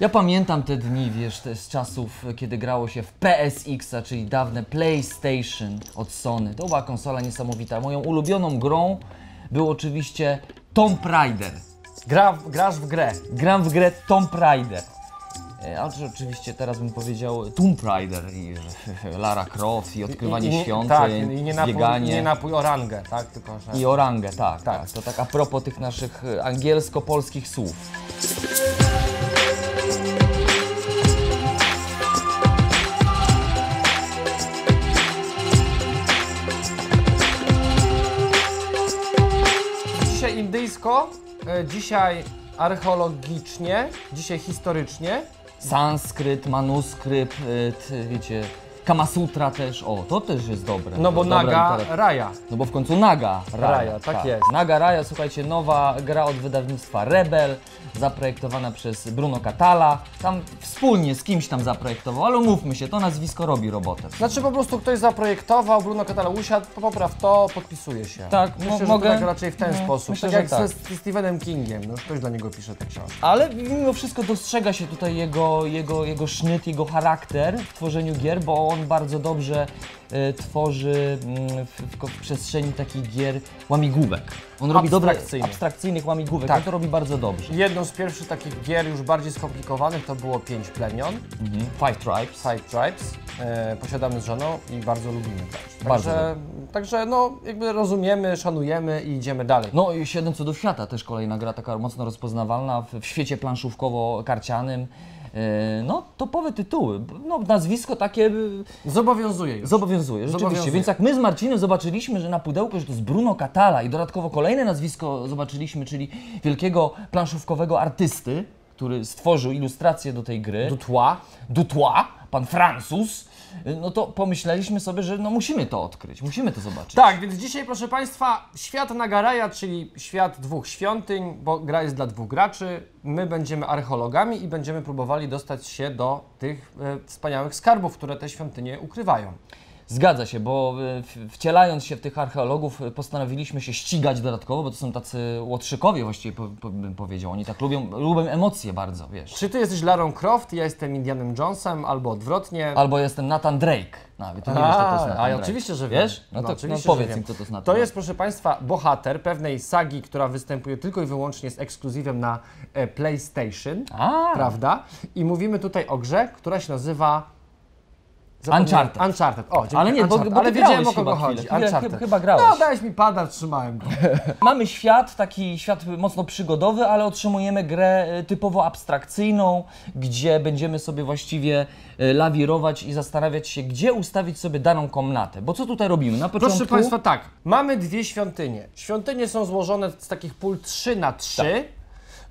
Ja pamiętam te dni, wiesz, te z czasów, kiedy grało się w PSX-a, czyli dawne PlayStation od Sony. To była konsola niesamowita. Moją ulubioną grą był oczywiście Tomb Raider. Grasz w grę. Gram w grę Tomb Raider. A oczywiście teraz bym powiedział Tomb Raider i Lara Croft i odkrywanie świątyń, tak, bieganie. Nie napój o rangę, tak? Tylko, że... I o rangę, tak. To tak a propos tych naszych angielsko-polskich słów. Dzisiaj indyjsko, dzisiaj archeologicznie, dzisiaj historycznie. Sanskryt, manuskrypt, wiecie, Kamasutra też, o, to też jest dobre. No bo Naga Raja. No bo w końcu Naga Raja, tak jest. Naga Raja, słuchajcie, nowa gra od wydawnictwa Rebel, zaprojektowana przez Bruno Cathala. Tam wspólnie z kimś tam zaprojektował, ale umówmy się, to nazwisko robi robotę. Znaczy po prostu ktoś zaprojektował, Bruno Cathala usiadł, popraw to, podpisuje się. Tak, myślę, mogę... tak raczej w ten sposób. Myślę, tak jak tak. Ze Stevenem Kingiem, no ktoś dla niego pisze te książki. Ale mimo wszystko dostrzega się tutaj jego sznyt, jego charakter w tworzeniu gier, bo on bardzo dobrze tworzy w przestrzeni takich gier łamigłówek. On robi abstrakcyjnych łamigłówek, tak. On to robi bardzo dobrze. Jedną z pierwszych takich gier już bardziej skomplikowanych to było 5 plemion. Five Tribes. Posiadamy z żoną i bardzo lubimy też. Także no jakby rozumiemy, szanujemy i idziemy dalej. No i Siedem Cudów Świata też kolejna gra taka mocno rozpoznawalna w świecie planszówkowo-karcianym. No, topowe tytuły, no nazwisko takie... Zobowiązuje, rzeczywiście. Więc jak my z Marcinem zobaczyliśmy, że na pudełku, że to jest Bruno Cathala i dodatkowo kolejne nazwisko zobaczyliśmy, czyli wielkiego planszówkowego artysty, który stworzył ilustrację do tej gry. Doutouac, pan Franzus. No to pomyśleliśmy sobie, że no musimy to odkryć, musimy to zobaczyć. Tak, więc dzisiaj, proszę Państwa, świat Naga Raja, czyli świat dwóch świątyń, bo gra jest dla dwóch graczy. My będziemy archeologami i będziemy próbowali dostać się do tych wspaniałych skarbów, które te świątynie ukrywają. Zgadza się, bo wcielając się w tych archeologów postanowiliśmy się ścigać dodatkowo, bo to są tacy łotrzykowie właściwie, bym powiedział. Oni tak lubią emocje bardzo, wiesz. Czy ty jesteś Larą Croft, ja jestem Indianem Jonesem, albo odwrotnie. Albo jestem Nathan Drake. Nawet ty nie wiesz, co to jest Nathan Drake. Oczywiście, że wiesz. No to oczywiście, powiedz im, co to jest Nathan Drake. To jest, proszę Państwa, bohater pewnej sagi, która występuje tylko i wyłącznie z ekskluzywem na PlayStation, prawda? I mówimy tutaj o grze, która się nazywa... Uncharted. O, dziękuję. Ale nie, bo ale wiedziałem, o kogo chodzi. Uncharted. Chyba grałeś. No, dałeś mi pada, trzymałem go. Mamy świat, taki świat mocno przygodowy, ale otrzymujemy grę typowo abstrakcyjną, gdzie będziemy sobie właściwie lawirować i zastanawiać się, gdzie ustawić sobie daną komnatę. Bo co tutaj robimy? Na początku... Proszę Państwa, tak. Mamy dwie świątynie. Świątynie są złożone z takich pól 3x3. Tak.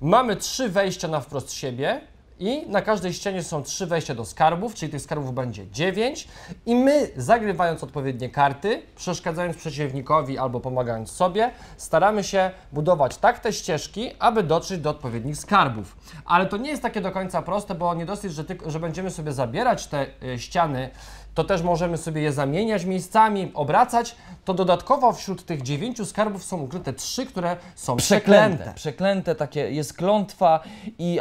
Mamy 3 wejścia na wprost siebie. I na każdej ścianie są 3 wejścia do skarbów, czyli tych skarbów będzie 9. I my, zagrywając odpowiednie karty, przeszkadzając przeciwnikowi albo pomagając sobie, staramy się budować tak te ścieżki, aby dotrzeć do odpowiednich skarbów. Ale to nie jest takie do końca proste, bo nie dosyć, że będziemy sobie zabierać te ściany, to też możemy sobie je zamieniać miejscami, obracać. To dodatkowo wśród tych 9 skarbów są ukryte 3, które są przeklęte. Takie jest klątwa,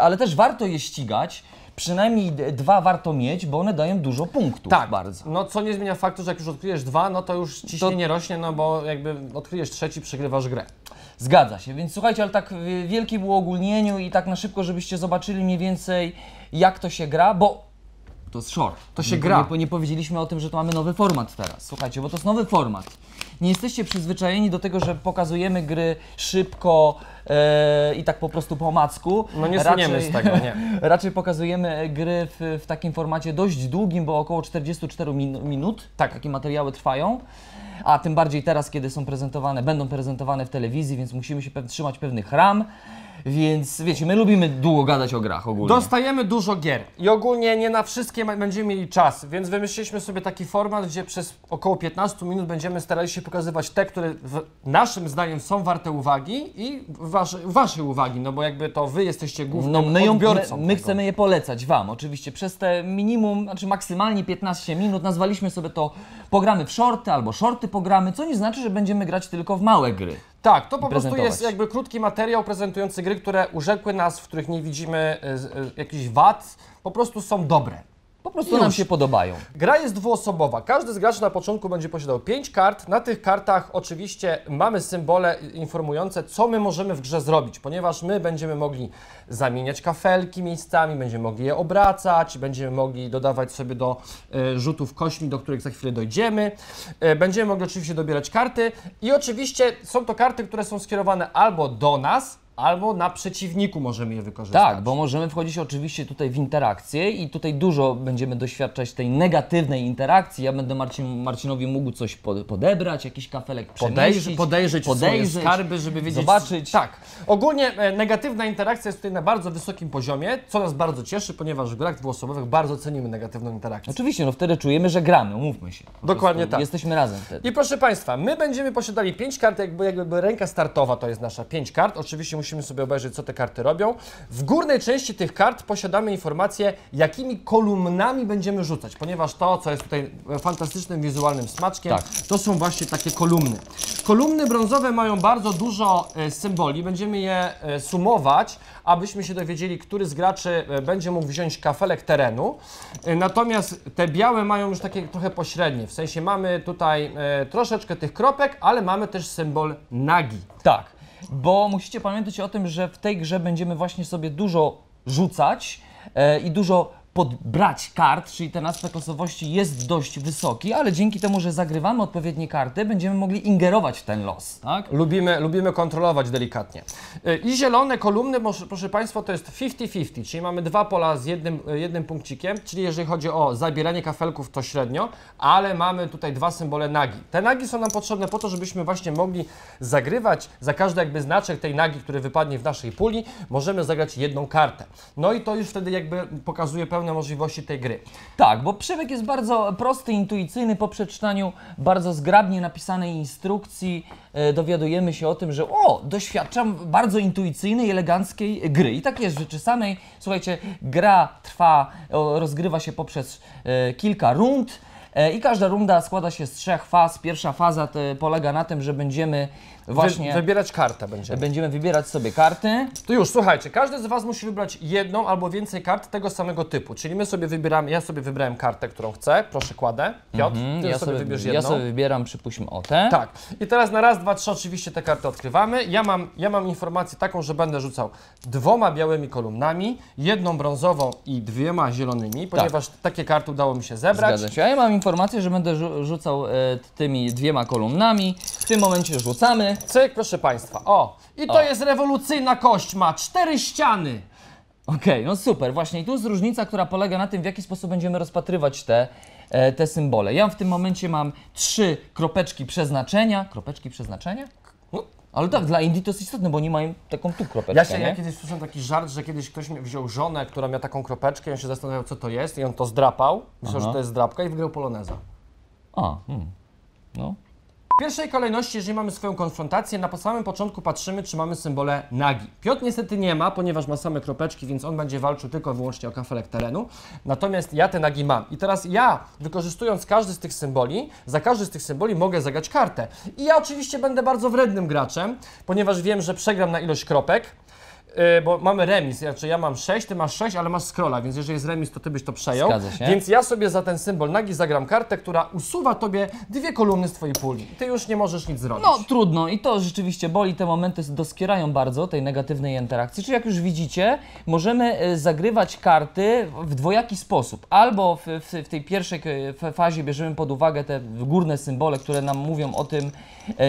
ale też warto je ścigać. Przynajmniej 2 warto mieć, bo one dają dużo punktów. Tak, bardzo. No co nie zmienia faktu, że jak już odkryjesz 2, no to już ciśnienie rośnie, no bo jakby odkryjesz 3, przegrywasz grę. Zgadza się, więc słuchajcie, ale tak w wielkim uogólnieniu i tak na szybko, żebyście zobaczyli mniej więcej, jak to się gra, bo to jest short. To się gra. Nie powiedzieliśmy o tym, że to mamy nowy format teraz. Słuchajcie, bo to jest nowy format. Nie jesteście przyzwyczajeni do tego, że pokazujemy gry szybko i tak po prostu po omacku. No nie słyniemy z tego, nie. Raczej pokazujemy gry w takim formacie dość długim, bo około 44 minut. Tak, takie materiały trwają. A tym bardziej teraz, kiedy są prezentowane, będą prezentowane w telewizji, więc musimy się trzymać pewnych ram. Więc wiecie, my lubimy długo gadać o grach ogólnie. Dostajemy dużo gier i ogólnie nie na wszystkie będziemy mieli czas, więc wymyśliliśmy sobie taki format, gdzie przez około 15 minut będziemy starali się pokazywać te, które naszym zdaniem są warte uwagi i waszej uwagi, no bo jakby to wy jesteście głównym odbiorcą. My chcemy je polecać wam, oczywiście przez te minimum, znaczy maksymalnie 15 minut, nazwaliśmy sobie to pogramy w shorty albo shorty pogramy, co nie znaczy, że będziemy grać tylko w małe gry. Tak, to po prostu jest jakby krótki materiał prezentujący gry, które urzekły nas, w których nie widzimy jakichś wad, po prostu są dobre. Po prostu nam się podobają. Gra jest dwuosobowa. Każdy z graczy na początku będzie posiadał 5 kart. Na tych kartach oczywiście mamy symbole informujące, co my możemy w grze zrobić, ponieważ my będziemy mogli zamieniać kafelki miejscami, będziemy mogli je obracać, będziemy mogli dodawać sobie do rzutów kośćmi, do których za chwilę dojdziemy. Będziemy mogli oczywiście dobierać karty i oczywiście są to karty, które są skierowane albo do nas, albo na przeciwniku możemy je wykorzystać. Tak, bo możemy wchodzić oczywiście tutaj w interakcję i tutaj dużo będziemy doświadczać tej negatywnej interakcji. Ja będę Marcinowi mógł coś podebrać, jakiś kafelek przemieścić, podejrzeć skarby, żeby wiedzieć, zobaczyć. Tak, ogólnie negatywna interakcja jest tutaj na bardzo wysokim poziomie, co nas bardzo cieszy, ponieważ w grach dwuosobowych bardzo cenimy negatywną interakcję. Oczywiście, no wtedy czujemy, że gramy, umówmy się. Dokładnie tak. Jesteśmy razem wtedy. I proszę Państwa, my będziemy posiadali 5 kart, jakby ręka startowa to jest nasza 5 kart. Oczywiście musimy sobie obejrzeć, co te karty robią. W górnej części tych kart posiadamy informację, jakimi kolumnami będziemy rzucać, ponieważ to, co jest tutaj fantastycznym wizualnym smaczkiem, tak, to są właśnie takie kolumny. Kolumny brązowe mają bardzo dużo symboli, będziemy je sumować, abyśmy się dowiedzieli, który z graczy będzie mógł wziąć kafelek terenu. Natomiast te białe mają już takie trochę pośrednie, w sensie mamy tutaj troszeczkę tych kropek, ale mamy też symbol nagi. Tak. Bo musicie pamiętać o tym, że w tej grze będziemy właśnie sobie dużo rzucać i dużo podbrać kart, czyli ten aspekt losowości jest dość wysoki, ale dzięki temu, że zagrywamy odpowiednie karty, będziemy mogli ingerować w ten los, tak? Lubimy kontrolować delikatnie. I zielone kolumny, proszę Państwa, to jest 50-50, czyli mamy dwa pola z jednym punkcikiem, czyli jeżeli chodzi o zabieranie kafelków, to średnio, ale mamy tutaj dwa symbole nagi. Te nagi są nam potrzebne po to, żebyśmy właśnie mogli zagrywać za każdy jakby znaczek tej nagi, który wypadnie w naszej puli, możemy zagrać jedną kartę. No i to już wtedy jakby pokazuje pełną możliwości tej gry. Tak, bo przebieg jest bardzo prosty, intuicyjny, po przeczytaniu bardzo zgrabnie napisanej instrukcji dowiadujemy się o tym, że doświadczam bardzo intuicyjnej, eleganckiej gry. I tak jest w rzeczy samej. Słuchajcie, gra rozgrywa się poprzez kilka rund i każda runda składa się z 3 faz. Pierwsza faza polega na tym, że będziemy właśnie wybierać kartę. Będziemy wybierać sobie karty. To już, słuchajcie, każdy z Was musi wybrać jedną albo więcej kart tego samego typu. Czyli my sobie wybieramy, ja sobie wybrałem kartę, którą chcę. Proszę, kładę. Piotr, ty sobie wybierz jedną. Ja sobie wybieram, przypuśćmy, o tę. Tak. I teraz na raz, dwa, trzy oczywiście te karty odkrywamy. Ja mam informację taką, że będę rzucał 2 białymi kolumnami, 1 brązową i 2 zielonymi, ponieważ takie karty udało mi się zebrać. Zgadza się. A ja mam informację, że będę rzucał tymi 2 kolumnami. W tym momencie rzucamy. Cyk, proszę Państwa, to jest rewolucyjna kość, ma 4 ściany. Okej, no super, właśnie i tu jest różnica, która polega na tym, w jaki sposób będziemy rozpatrywać te symbole. Ja w tym momencie mam 3 kropeczki przeznaczenia. Kropeczki przeznaczenia? Ale tak, dla Indii to jest istotne, bo oni mają taką tu kropeczkę. Ja kiedyś słyszałem taki żart, że kiedyś ktoś wziął żonę, która miała taką kropeczkę i on się zastanawiał, co to jest i on to zdrapał. Myślał, że to jest zdrapka i wygrał poloneza. W pierwszej kolejności, jeżeli mamy swoją konfrontację, na samym początku patrzymy, czy mamy symbole nagi. Piotr niestety nie ma, ponieważ ma same kropeczki, więc on będzie walczył tylko i wyłącznie o kafelek terenu. Natomiast ja te nagi mam. I teraz ja, wykorzystując każdy z tych symboli, za każdy z tych symboli mogę zagrać kartę. I ja oczywiście będę bardzo wrednym graczem, ponieważ wiem, że przegram na ilość kropek. Bo mamy remis, znaczy ja mam 6, ty masz 6, ale masz scrolla, więc jeżeli jest remis, to ty byś to przejął. Zgadza się. Więc ja sobie za ten symbol nagi zagram kartę, która usuwa tobie 2 kolumny z twojej puli. Ty już nie możesz nic zrobić. No trudno i to rzeczywiście boli, te momenty doskierają bardzo tej negatywnej interakcji. Czyli jak już widzicie, możemy zagrywać karty w dwojaki sposób. Albo w tej pierwszej fazie bierzemy pod uwagę te górne symbole, które nam mówią o tym,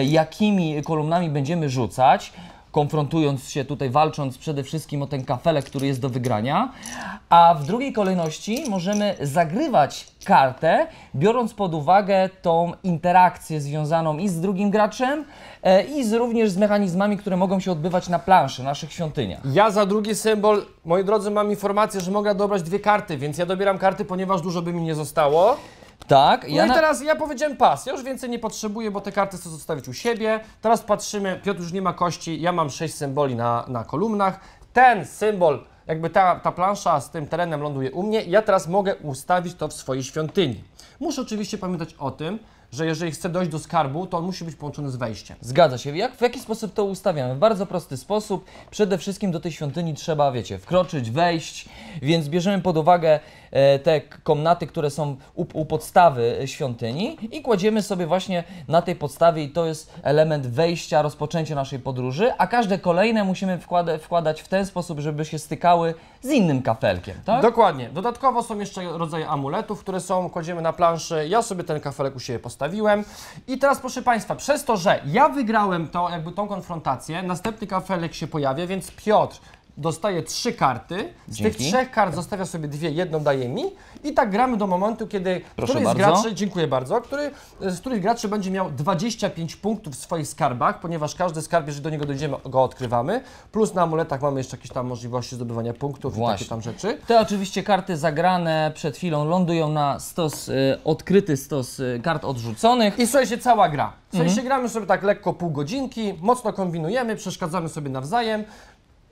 jakimi kolumnami będziemy rzucać, konfrontując się tutaj, walcząc przede wszystkim o ten kafelek, który jest do wygrania, a w drugiej kolejności możemy zagrywać kartę, biorąc pod uwagę tą interakcję związaną i z drugim graczem, i również z mechanizmami, które mogą się odbywać na planszy, naszych świątyniach. Ja za drugi symbol, moi drodzy, mam informację, że mogę dobrać 2 karty, więc ja dobieram karty, ponieważ dużo by mi nie zostało. Tak. I teraz ja powiedziałem pas, ja już więcej nie potrzebuję, bo te karty chcę zostawić u siebie. Teraz patrzymy, Piotr już nie ma kości, ja mam 6 symboli na kolumnach. Ten symbol, jakby ta plansza z tym terenem ląduje u mnie. Ja teraz mogę ustawić to w swojej świątyni. Muszę oczywiście pamiętać o tym, że jeżeli chce dojść do skarbu, to on musi być połączony z wejściem. Zgadza się. W jaki sposób to ustawiamy? W bardzo prosty sposób. Przede wszystkim do tej świątyni trzeba, wiecie, wkroczyć, wejść, więc bierzemy pod uwagę te komnaty, które są u podstawy świątyni i kładziemy sobie właśnie na tej podstawie i to jest element wejścia, rozpoczęcia naszej podróży, a każde kolejne musimy wkładać w ten sposób, żeby się stykały z innym kafelkiem, tak? Dokładnie. Dodatkowo są jeszcze rodzaje amuletów, które są, kładziemy na planszy. Ja sobie ten kafelek u siebie postawiłem i teraz, proszę Państwa, przez to, że ja wygrałem to, jakby tą konfrontację, następny kafelek się pojawia, więc Piotr dostaje 3 karty, z tych 3 kart zostawia sobie 2, jedną daje mi i tak gramy do momentu, kiedy któryś z graczy, dziękuję bardzo, któryś z graczy będzie miał 25 punktów w swoich skarbach, ponieważ każdy skarb, jeżeli do niego dojdziemy, go odkrywamy, plus na amuletach mamy jeszcze jakieś tam możliwości zdobywania punktów i takie tam rzeczy. Te oczywiście karty zagrane przed chwilą lądują na stos, odkryty stos kart odrzuconych. I słuchajcie, cała gra. Słuchajcie, gramy sobie tak lekko pół godzinki, mocno kombinujemy, przeszkadzamy sobie nawzajem.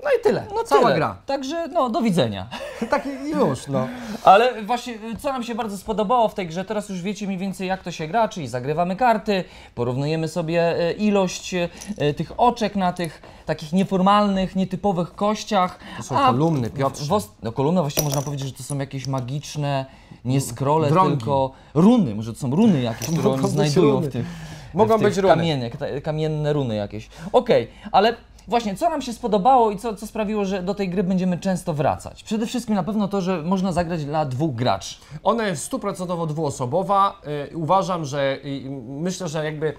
No i tyle, no cała gra. Także no, do widzenia. Tak już, no. Ale właśnie, co nam się bardzo spodobało w tej grze, teraz już wiecie mniej więcej jak to się gra, czyli zagrywamy karty, porównujemy sobie ilość tych oczek na tych takich nieformalnych, nietypowych kościach. To są kolumny, Piotr. No kolumna, właśnie można powiedzieć, że to są jakieś magiczne, nie scrolle, tylko runy, może to są runy jakieś, które oni znajdują w tych kamienne runy jakieś. Okej, ale właśnie, co nam się spodobało i co sprawiło, że do tej gry będziemy często wracać? Przede wszystkim na pewno to, że można zagrać dla 2 graczy. Ona jest 100% dwuosobowa. Uważam, że myślę, że jakby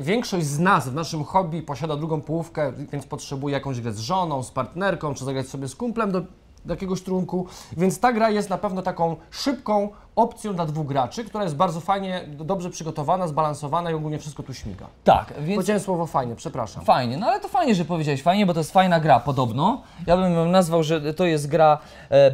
większość z nas w naszym hobby posiada drugą połówkę, więc potrzebuje jakąś grę z żoną, z partnerką, czy zagrać sobie z kumplem do jakiegoś trunku, więc ta gra jest na pewno taką szybką opcją dla 2 graczy, która jest bardzo fajnie, dobrze przygotowana, zbalansowana i ogólnie wszystko tu śmiga. Tak, więc... Powiedziałem słowo fajnie, przepraszam. Fajnie, no ale to fajnie, że powiedziałeś fajnie, bo to jest fajna gra podobno. Ja bym ją nazwał, że to jest gra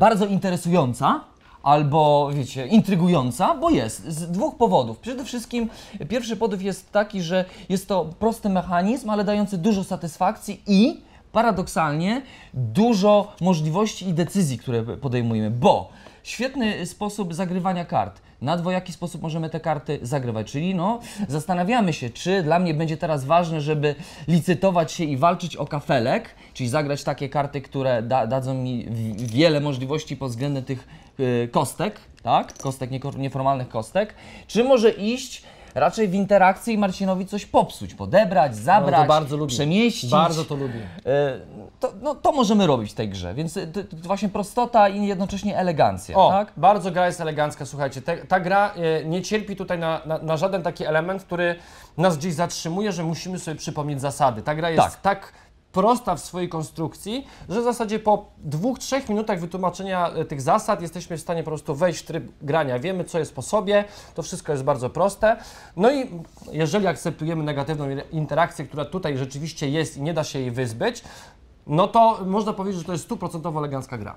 bardzo interesująca. Albo, wiecie, intrygująca, bo jest z 2 powodów. Przede wszystkim pierwszy powód jest taki, że jest to prosty mechanizm, ale dający dużo satysfakcji i paradoksalnie dużo możliwości i decyzji, które podejmujemy, bo świetny sposób zagrywania kart. Na dwojaki sposób możemy te karty zagrywać, czyli no zastanawiamy się, czy dla mnie będzie teraz ważne, żeby licytować się i walczyć o kafelek, czyli zagrać takie karty, które dadzą mi wiele możliwości pod względem tych kostek, tak? Kostek, nieformalnych kostek, czy może iść raczej w interakcji i Marcinowi coś popsuć, podebrać, zabrać, no to bardzo lubię. Przemieścić. Bardzo to lubię. To możemy robić w tej grze, więc właśnie prostota i jednocześnie elegancja. O, tak? Bardzo gra jest elegancka, słuchajcie. Ta gra nie cierpi tutaj na żaden taki element, który nas gdzieś zatrzymuje, że musimy sobie przypomnieć zasady. Ta gra jest tak prosta w swojej konstrukcji, że w zasadzie po 2–3 minutach wytłumaczenia tych zasad jesteśmy w stanie po prostu wejść w tryb grania. Wiemy, co jest po sobie, to wszystko jest bardzo proste. No i jeżeli akceptujemy negatywną interakcję, która tutaj rzeczywiście jest i nie da się jej wyzbyć, no to można powiedzieć, że to jest 100% elegancka gra.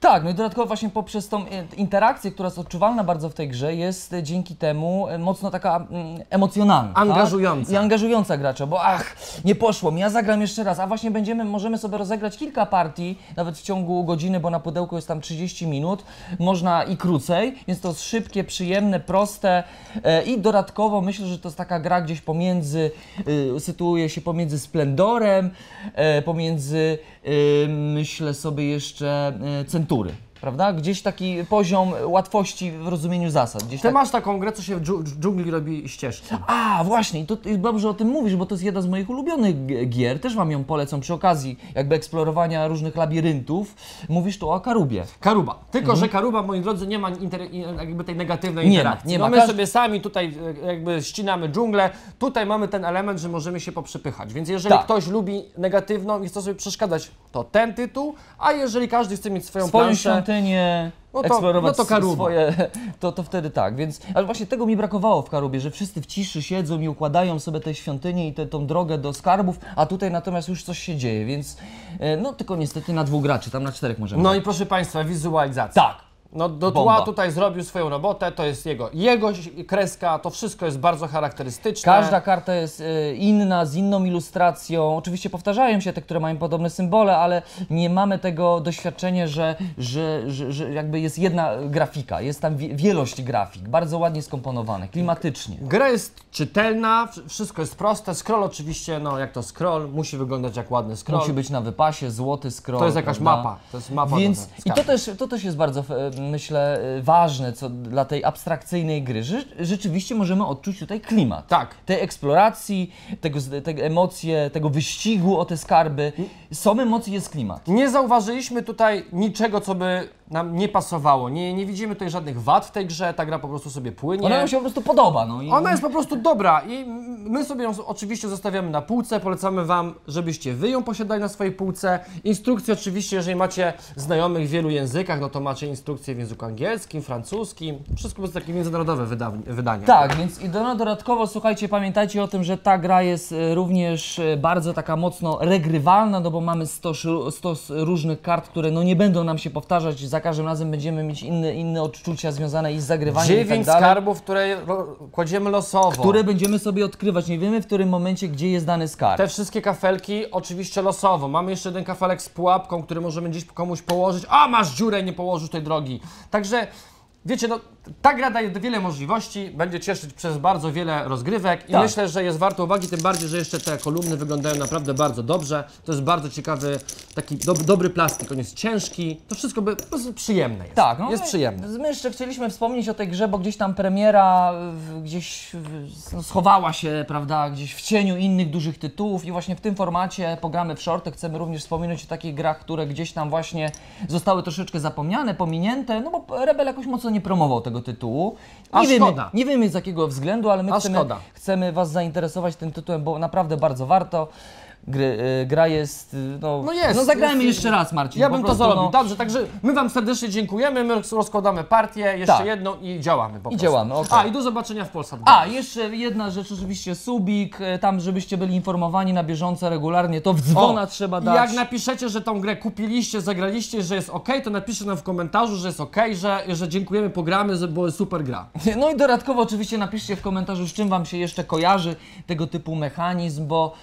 Tak, no i dodatkowo właśnie poprzez tą interakcję, która jest odczuwalna bardzo w tej grze, jest dzięki temu mocno taka emocjonalna. Angażująca. Tak? I angażująca gracza, bo ach, nie poszło mi, ja zagram jeszcze raz, a właśnie możemy sobie rozegrać kilka partii, nawet w ciągu godziny, bo na pudełku jest tam 30 minut, można i krócej, więc to jest szybkie, przyjemne, proste i dodatkowo myślę, że to jest taka gra gdzieś pomiędzy, sytuuje się pomiędzy splendorem, pomiędzy, myślę sobie jeszcze, century, prawda? Gdzieś taki poziom łatwości w rozumieniu zasad. Gdzieś Ty masz taką grę, co się w dżungli robi ścieżki. A, właśnie, i to dobrze o tym mówisz, bo to jest jedna z moich ulubionych gier. Też Wam ją polecam przy okazji jakby eksplorowania różnych labiryntów. Mówisz tu o Karubie. Karuba. Tylko, że Karuba, moi drodzy, nie ma jakby tej negatywnej interakcji. Nie ma. My sobie sami tutaj jakby ścinamy dżunglę. Tutaj mamy ten element, że możemy się poprzepychać. Więc jeżeli ktoś lubi negatywną i chce sobie przeszkadzać, to ten tytuł, a jeżeli każdy chce mieć swoją planszę, eksplorować swoje, to wtedy tak, więc, ale właśnie tego mi brakowało w Karubie, że wszyscy w ciszy siedzą i układają sobie te świątynie i tą drogę do skarbów, a tutaj natomiast już coś się dzieje, więc no tylko niestety na 2 graczy, tam na 4 możemy. No i proszę Państwa, wizualizacja. Tak. No Doutouac tutaj zrobił swoją robotę, to jest jego kreska, to wszystko jest bardzo charakterystyczne. Każda karta jest inna, z inną ilustracją. Oczywiście powtarzają się te, które mają podobne symbole, ale nie mamy tego doświadczenia, że jakby jest jedna grafika, jest tam wielość grafik, bardzo ładnie skomponowane, klimatycznie. Gra jest czytelna, wszystko jest proste, scroll oczywiście, no jak to scroll, musi wyglądać jak ładny scroll. Musi być na wypasie, złoty scroll. To jest jakaś mapa, to jest mapa. Więc, i to też jest bardzo, myślę, ważne co dla tej abstrakcyjnej gry, że rzeczywiście możemy odczuć tutaj klimat. Tak. Tej eksploracji, te emocje, tego wyścigu o te skarby. Są emocje, jest klimat. Nie zauważyliśmy tutaj niczego, co by nam nie pasowało. Nie widzimy tutaj żadnych wad w tej grze, ta gra po prostu sobie płynie. Ona nam się po prostu podoba. No i... Ona jest po prostu dobra i my sobie ją oczywiście zostawiamy na półce, polecamy Wam, żebyście Wy ją posiadali na swojej półce. Instrukcje oczywiście, jeżeli macie znajomych w wielu językach, no to macie instrukcje w języku angielskim, francuskim, wszystko jest takie międzynarodowe wydania. Tak, więc i dodatkowo, słuchajcie, pamiętajcie o tym, że ta gra jest również bardzo taka mocno regrywalna, no bo mamy stos różnych kart, które no nie będą nam się powtarzać, za każdym razem będziemy mieć inne odczucia związane i z zagrywaniem 9 i tak dalej, skarbów, które kładziemy losowo. Które będziemy sobie odkrywać, nie wiemy w którym momencie, gdzie jest dany skarb. Te wszystkie kafelki oczywiście losowo. Mamy jeszcze jeden kafelek z pułapką, który możemy gdzieś komuś położyć. A masz dziurę, nie położysz tej drogi. Także wiecie, no, ta gra daje wiele możliwości, będzie cieszyć przez bardzo wiele rozgrywek i tak, myślę, że jest warto uwagi, tym bardziej, że jeszcze te kolumny wyglądają naprawdę bardzo dobrze. To jest bardzo ciekawy, taki dobry plastik, on jest ciężki, to wszystko przyjemne jest. Tak, no, jest przyjemne. My jeszcze chcieliśmy wspomnieć o tej grze, bo gdzieś tam premiera schowała się, prawda, gdzieś w cieniu innych dużych tytułów i właśnie w tym formacie Pogramy w Shorty chcemy również wspominać o takich grach, które gdzieś tam właśnie zostały troszeczkę zapomniane, pominięte, no bo Rebel jakoś mocno nie promował tego tytułu. Nie wiemy z jakiego względu, ale my chcemy Was zainteresować tym tytułem, bo naprawdę bardzo warto. Gra jest... zagrajmy jeszcze raz, Marcin. Ja bym to zrobił. Dobrze, także my Wam serdecznie dziękujemy, my rozkładamy partię, jeszcze jedną i działamy po prostu. Okay. I do zobaczenia w Polsat. Jeszcze jedna rzecz, oczywiście subik, tam żebyście byli informowani na bieżąco, regularnie, to w dzwona trzeba dać. Jak napiszecie, że tą grę kupiliście, zagraliście, że jest OK, to napiszcie nam w komentarzu, że jest OK, że dziękujemy, pogramy, że była super gra. No i dodatkowo oczywiście napiszcie w komentarzu, z czym Wam się jeszcze kojarzy tego typu mechanizm, bo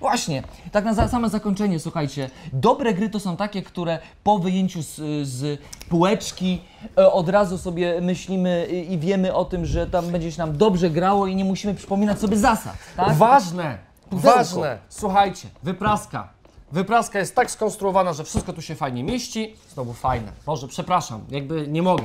właśnie tak na same zakończenie, słuchajcie, dobre gry to są takie, które po wyjęciu z półeczki od razu sobie myślimy i wiemy o tym, że tam będzie się nam dobrze grało i nie musimy przypominać sobie zasad, tak? Ważne, słuchajcie, wypraska. Wypraska jest tak skonstruowana, że wszystko tu się fajnie mieści. Znowu fajne. Boże, przepraszam, jakby nie mogę.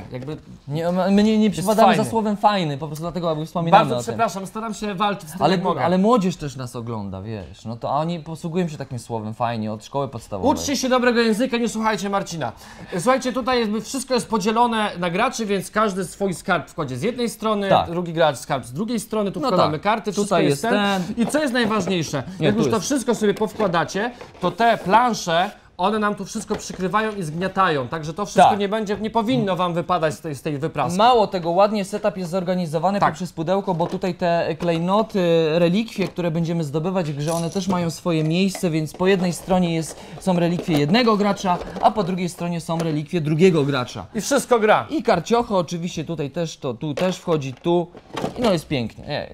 My nie przypadamy za słowem fajny, po prostu dlatego, aby wspominamy o tym. Bardzo przepraszam, staram się walczyć z tym, jak mogę. Ale młodzież też nas ogląda, wiesz, no to oni posługują się takim słowem fajnie od szkoły podstawowej. Uczcie się dobrego języka, nie słuchajcie Marcina. Słuchajcie, tutaj wszystko jest podzielone na graczy, więc każdy swój skarb wkładzie z jednej strony, drugi gracz skarb z drugiej strony, tu wkładamy karty, wszystko jest ten. I co jest najważniejsze, jak już to wszystko sobie powkładacie, to te plansze, one nam tu wszystko przykrywają i zgniatają, także to wszystko nie powinno Wam wypadać z tej wypraski. Mało tego, ładnie setup jest zorganizowany poprzez pudełko, bo tutaj te klejnoty, relikwie, które będziemy zdobywać w grze, one też mają swoje miejsce, więc po jednej stronie są relikwie jednego gracza, a po drugiej stronie są relikwie drugiego gracza. I wszystko gra. I karciocho oczywiście tutaj też, tu też wchodzi, i no jest pięknie.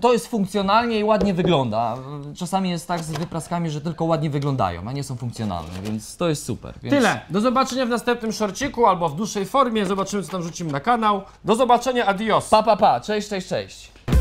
To jest funkcjonalnie i ładnie wygląda. Czasami jest tak z wypraskami, że tylko ładnie wyglądają, a nie są funkcjonalne. Więc to jest super. Tyle. Do zobaczenia w następnym szorciku albo w dłuższej formie. Zobaczymy, co tam rzucimy na kanał. Do zobaczenia. Adios. Pa, pa, pa. Cześć, cześć, cześć.